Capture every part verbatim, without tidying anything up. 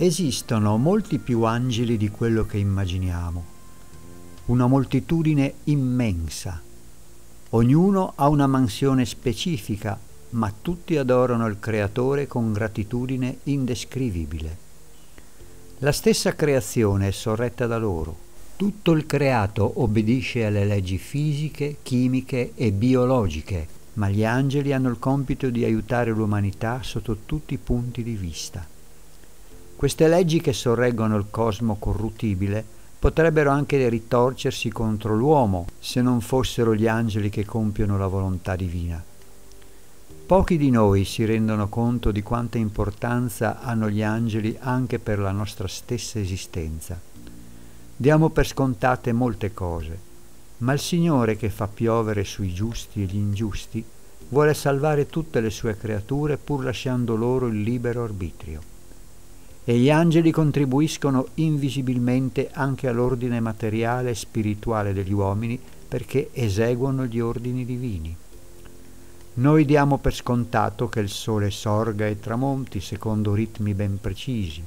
Esistono molti più angeli di quello che immaginiamo, una moltitudine immensa. Ognuno ha una mansione specifica, ma tutti adorano il Creatore con gratitudine indescrivibile. La stessa creazione è sorretta da loro. Tutto il creato obbedisce alle leggi fisiche, chimiche e biologiche, ma gli angeli hanno il compito di aiutare l'umanità sotto tutti i punti di vista. Queste leggi che sorreggono il cosmo corruttibile potrebbero anche ritorcersi contro l'uomo se non fossero gli angeli che compiono la volontà divina. Pochi di noi si rendono conto di quanta importanza hanno gli angeli anche per la nostra stessa esistenza. Diamo per scontate molte cose, ma il Signore che fa piovere sui giusti e gli ingiusti vuole salvare tutte le sue creature pur lasciando loro il libero arbitrio. E gli angeli contribuiscono invisibilmente anche all'ordine materiale e spirituale degli uomini perché eseguono gli ordini divini. Noi diamo per scontato che il sole sorga e tramonti secondo ritmi ben precisi.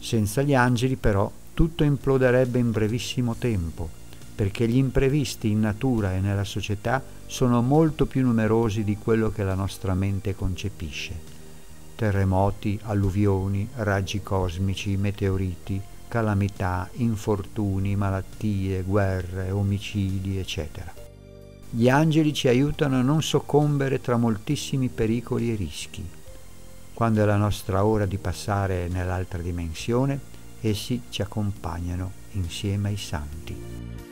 Senza gli angeli, però, tutto imploderebbe in brevissimo tempo, perché gli imprevisti in natura e nella società sono molto più numerosi di quello che la nostra mente concepisce. Terremoti, alluvioni, raggi cosmici, meteoriti, calamità, infortuni, malattie, guerre, omicidi, eccetera. Gli angeli ci aiutano a non soccombere tra moltissimi pericoli e rischi. Quando è la nostra ora di passare nell'altra dimensione, essi ci accompagnano insieme ai santi.